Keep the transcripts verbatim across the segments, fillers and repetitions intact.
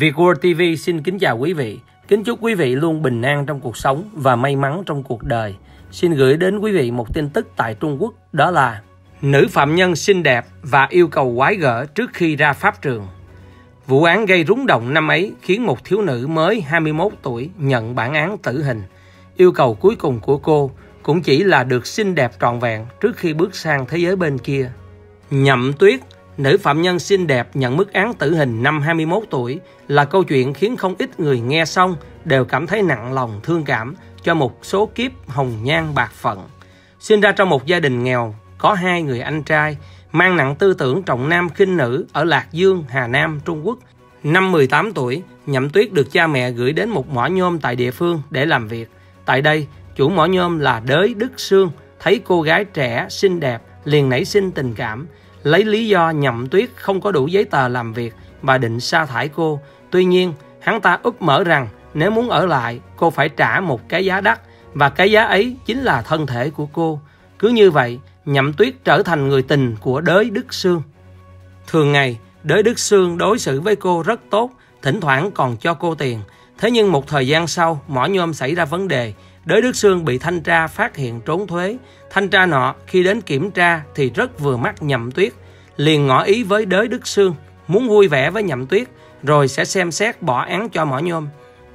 VietWorld ti vi xin kính chào quý vị. Kính chúc quý vị luôn bình an trong cuộc sống và may mắn trong cuộc đời. Xin gửi đến quý vị một tin tức tại Trung Quốc, đó là nữ phạm nhân xinh đẹp và yêu cầu quái gở trước khi ra pháp trường. Vụ án gây rúng động năm ấy khiến một thiếu nữ mới hai mươi mốt tuổi nhận bản án tử hình. Yêu cầu cuối cùng của cô cũng chỉ là được xinh đẹp trọn vẹn trước khi bước sang thế giới bên kia. Nhậm Tuyết, nữ phạm nhân xinh đẹp nhận mức án tử hình năm hai mươi mốt tuổi là câu chuyện khiến không ít người nghe xong đều cảm thấy nặng lòng thương cảm cho một số kiếp hồng nhan bạc phận. Sinh ra trong một gia đình nghèo, có hai người anh trai, mang nặng tư tưởng trọng nam khinh nữ ở Lạc Dương, Hà Nam, Trung Quốc. Năm mười tám tuổi, Nhậm Tuyết được cha mẹ gửi đến một mỏ nhôm tại địa phương để làm việc. Tại đây, chủ mỏ nhôm là Đới Đức Sương thấy cô gái trẻ xinh đẹp liền nảy sinh tình cảm. Lấy lý do Nhậm Tuyết không có đủ giấy tờ làm việc và định sa thải cô. Tuy nhiên, hắn ta úp mở rằng nếu muốn ở lại, cô phải trả một cái giá đắt, và cái giá ấy chính là thân thể của cô. Cứ như vậy, Nhậm Tuyết trở thành người tình của Đới Đức Sương. Thường ngày, Đới Đức Sương đối xử với cô rất tốt, thỉnh thoảng còn cho cô tiền. Thế nhưng một thời gian sau, mỏ nhôm xảy ra vấn đề. Đới Đức Sương bị thanh tra phát hiện trốn thuế. Thanh tra nọ khi đến kiểm tra thì rất vừa mắt Nhậm Tuyết, liền ngỏ ý với Đới Đức Sương muốn vui vẻ với Nhậm Tuyết rồi sẽ xem xét bỏ án cho mỏ nhôm.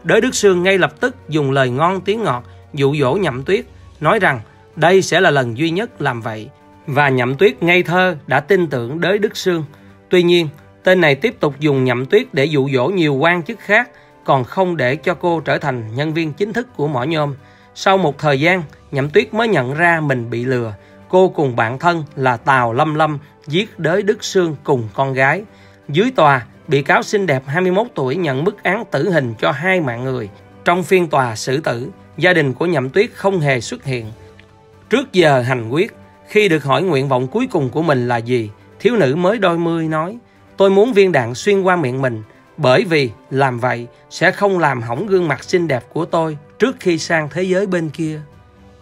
Đới Đức Sương ngay lập tức dùng lời ngon tiếng ngọt dụ dỗ Nhậm Tuyết, nói rằng đây sẽ là lần duy nhất làm vậy. Và Nhậm Tuyết ngây thơ đã tin tưởng Đới Đức Sương. Tuy nhiên, tên này tiếp tục dùng Nhậm Tuyết để dụ dỗ nhiều quan chức khác, còn không để cho cô trở thành nhân viên chính thức của mỏ nhôm. Sau một thời gian, Nhậm Tuyết mới nhận ra mình bị lừa. Cô cùng bạn thân là Tào Lâm Lâm giết Đới Đức Sương cùng con gái. Dưới tòa, bị cáo xinh đẹp hai mươi mốt tuổi nhận mức án tử hình cho hai mạng người. Trong phiên tòa xử tử, gia đình của Nhậm Tuyết không hề xuất hiện. Trước giờ hành quyết, khi được hỏi nguyện vọng cuối cùng của mình là gì, thiếu nữ mới đôi mươi nói: "Tôi muốn viên đạn xuyên qua miệng mình, bởi vì làm vậy sẽ không làm hỏng gương mặt xinh đẹp của tôi trước khi sang thế giới bên kia."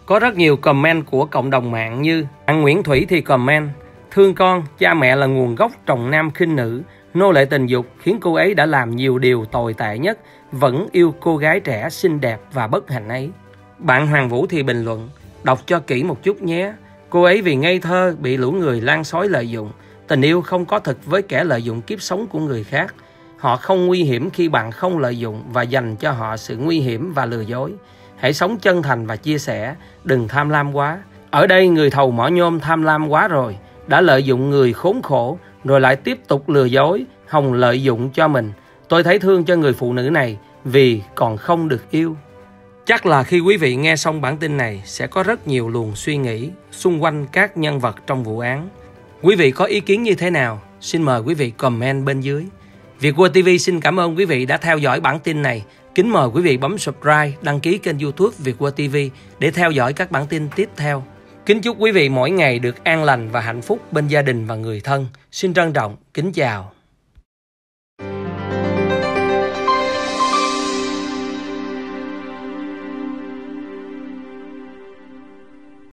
Có rất nhiều comment của cộng đồng mạng, như bạn Nguyễn Thủy thì comment: "Thương con, cha mẹ là nguồn gốc trọng nam khinh nữ, nô lệ tình dục khiến cô ấy đã làm nhiều điều tồi tệ nhất, vẫn yêu cô gái trẻ xinh đẹp và bất hạnh ấy." Bạn Hoàng Vũ thì bình luận: "Đọc cho kỹ một chút nhé. Cô ấy vì ngây thơ bị lũ người lan sói lợi dụng. Tình yêu không có thực với kẻ lợi dụng kiếp sống của người khác. Họ không nguy hiểm khi bạn không lợi dụng và dành cho họ sự nguy hiểm và lừa dối. Hãy sống chân thành và chia sẻ, đừng tham lam quá. Ở đây người thầu mỏ nhôm tham lam quá rồi, đã lợi dụng người khốn khổ rồi lại tiếp tục lừa dối, hòng lợi dụng cho mình. Tôi thấy thương cho người phụ nữ này vì còn không được yêu." Chắc là khi quý vị nghe xong bản tin này sẽ có rất nhiều luồng suy nghĩ xung quanh các nhân vật trong vụ án. Quý vị có ý kiến như thế nào? Xin mời quý vị comment bên dưới. VietWorld ti vi xin cảm ơn quý vị đã theo dõi bản tin này. Kính mời quý vị bấm subscribe, đăng ký kênh YouTube VietWorld ti vi để theo dõi các bản tin tiếp theo. Kính chúc quý vị mỗi ngày được an lành và hạnh phúc bên gia đình và người thân. Xin trân trọng kính chào.